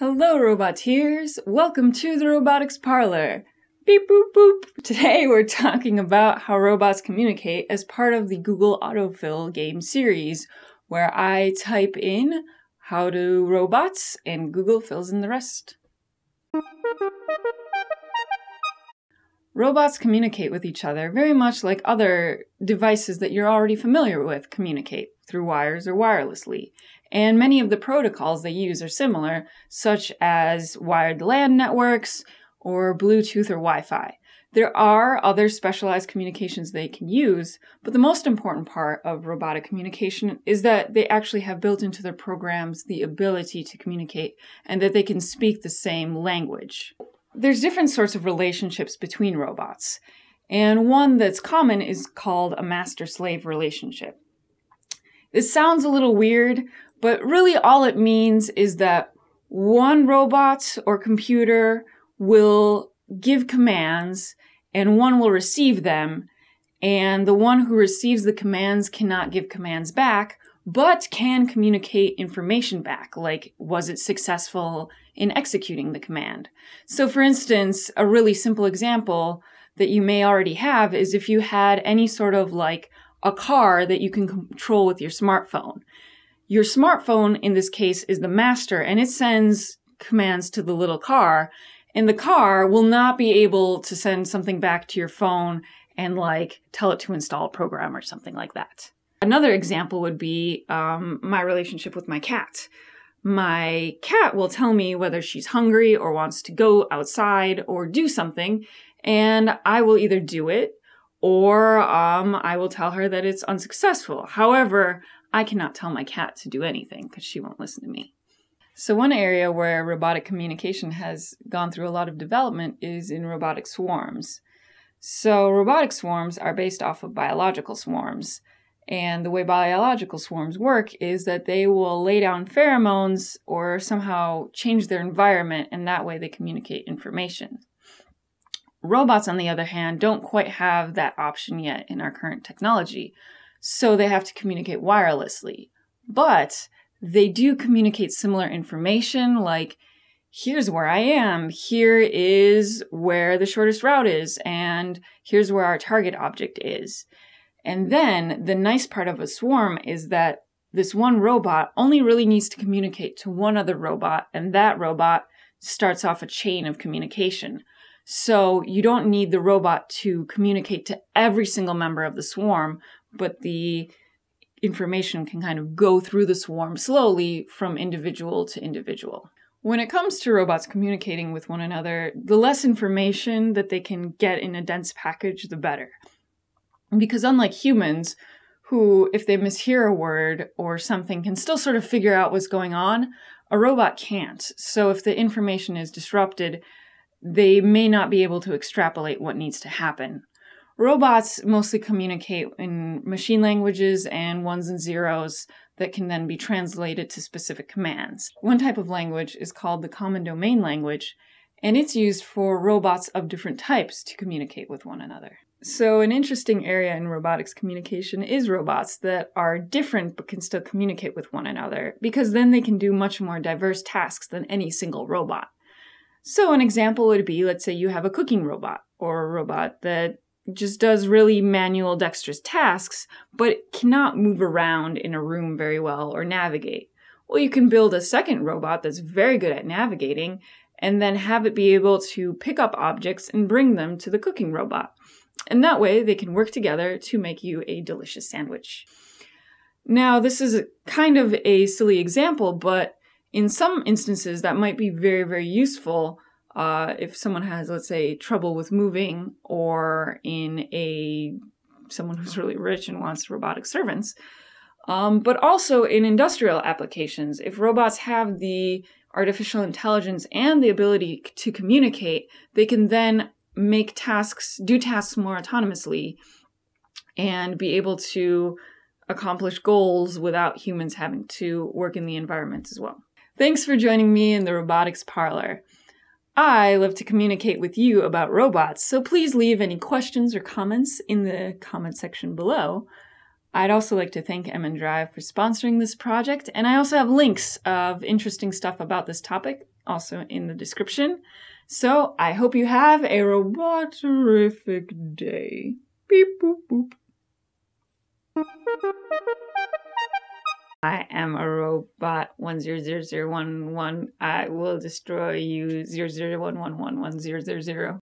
Hello, Roboteers! Welcome to the Robotics Parlour! Beep boop boop! Today we're talking about how robots communicate as part of the Google Autofill game series, where I type in how do robots and Google fills in the rest. Robots communicate with each other very much like other devices that you're already familiar with communicate, through wires or wirelessly. And many of the protocols they use are similar, such as wired LAN networks or Bluetooth or Wi-Fi. There are other specialized communications they can use, but the most important part of robotic communication is that they actually have built into their programs the ability to communicate and that they can speak the same language. There's different sorts of relationships between robots, and one that's common is called a master-slave relationship. This sounds a little weird, but really all it means is that one robot or computer will give commands and one will receive them, and the one who receives the commands cannot give commands back, but can communicate information back, like was it successful in executing the command. So for instance, a really simple example that you may already have is if you had any sort of like a car that you can control with your smartphone. Your smartphone in this case is the master, and it sends commands to the little car, and the car will not be able to send something back to your phone and like tell it to install a program or something like that. Another example would be my relationship with my cat. My cat will tell me whether she's hungry or wants to go outside or do something, and I will either do it or I will tell her that it's unsuccessful. However, I cannot tell my cat to do anything because she won't listen to me. So one area where robotic communication has gone through a lot of development is in robotic swarms. So robotic swarms are based off of biological swarms. And the way biological swarms work is that they will lay down pheromones or somehow change their environment, and that way they communicate information. Robots, on the other hand, don't quite have that option yet in our current technology, so they have to communicate wirelessly. But they do communicate similar information, like here's where I am, here is where the shortest route is, and here's where our target object is. And then the nice part of a swarm is that this one robot only really needs to communicate to one other robot, and that robot starts off a chain of communication. So you don't need the robot to communicate to every single member of the swarm, but the information can kind of go through the swarm slowly from individual to individual. When it comes to robots communicating with one another, the less information that they can get in a dense package, the better. Because unlike humans, who, if they mishear a word or something, can still sort of figure out what's going on, a robot can't. So if the information is disrupted, they may not be able to extrapolate what needs to happen. Robots mostly communicate in machine languages and ones and zeros that can then be translated to specific commands. One type of language is called the common domain language, and it's used for robots of different types to communicate with one another. So an interesting area in robotics communication is robots that are different but can still communicate with one another, because then they can do much more diverse tasks than any single robot. So an example would be, let's say you have a cooking robot, or a robot that just does really manual, dexterous tasks, but cannot move around in a room very well or navigate. Well, you can build a second robot that's very good at navigating, and then have it be able to pick up objects and bring them to the cooking robot. And that way they can work together to make you a delicious sandwich. Now, this is kind of a silly example, but in some instances that might be very, very useful if someone has, let's say, trouble with moving, or someone who's really rich and wants robotic servants. But also in industrial applications, if robots have the artificial intelligence and the ability to communicate, they can then make tasks, do tasks more autonomously, and be able to accomplish goals without humans having to work in the environment as well. Thanks for joining me in the Robotics Parlour. I love to communicate with you about robots, so please leave any questions or comments in the comment section below. I'd also like to thank M&Drive for sponsoring this project, and I also have links of interesting stuff about this topic also in the description. So I hope you have a roboterific day. Beep boop boop. I am a robot 100011. I will destroy you 001111000.